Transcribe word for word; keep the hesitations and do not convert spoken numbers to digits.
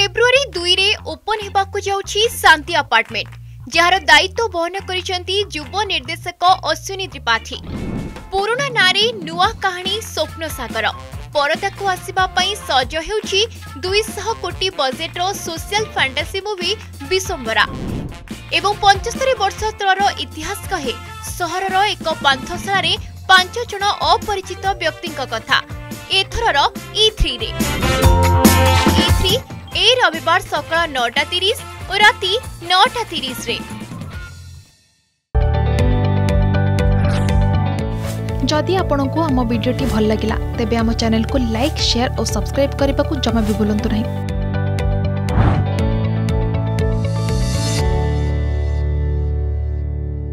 February दुई रे open होबाकु जाउछि शांति अपार्टमेंट, जार दायित्व बहन करिसेंती युव निर्देशक अश्विनी त्रिपाठी। पुराना नारे नुआ कहानी स्वप्न सागर परदाकु आसीबा पई सज हेउछि दो सौ कोटी बजेटर सोशल फैंटासी मूवी विश्वम्बरा। एवं पचहत्तर वर्ष तलर इतिहास कहे सहरर एक पांथशाला रे पांच जण अपरिचित व्यक्तिक कथा एथरर ई थ्री रे। ई थ्री ए रविवार सकाल नौटा तीस और राति नौटा तीस रे। जदि आपंक आम भिडी भल लगा तेब आम चैनल को लाइक, शेयर और सब्सक्राइब करने को जमा भी भूलु नहीं।